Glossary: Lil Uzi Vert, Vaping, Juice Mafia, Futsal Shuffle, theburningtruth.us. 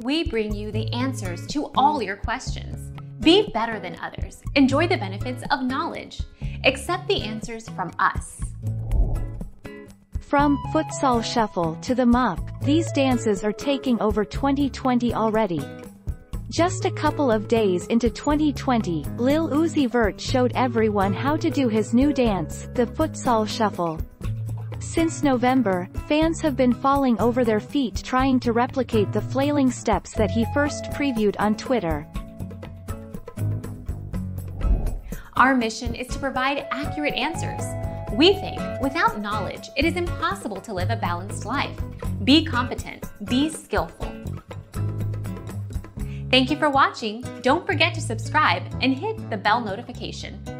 we bring you the answers to all your questions. Be better than others. Enjoy the benefits of knowledge. Accept the answers from us. From Futsal Shuffle to the Mop, these dances are taking over 2020 already. Just a couple of days into 2020, Lil Uzi Vert showed everyone how to do his new dance, the Futsal Shuffle. Since November, fans have been falling over their feet trying to replicate the flailing steps that he first previewed on Twitter. Our mission is to provide accurate answers. We think, without knowledge, it is impossible to live a balanced life. Be competent, be skillful. Thank you for watching. Don't forget to subscribe and hit the bell notification.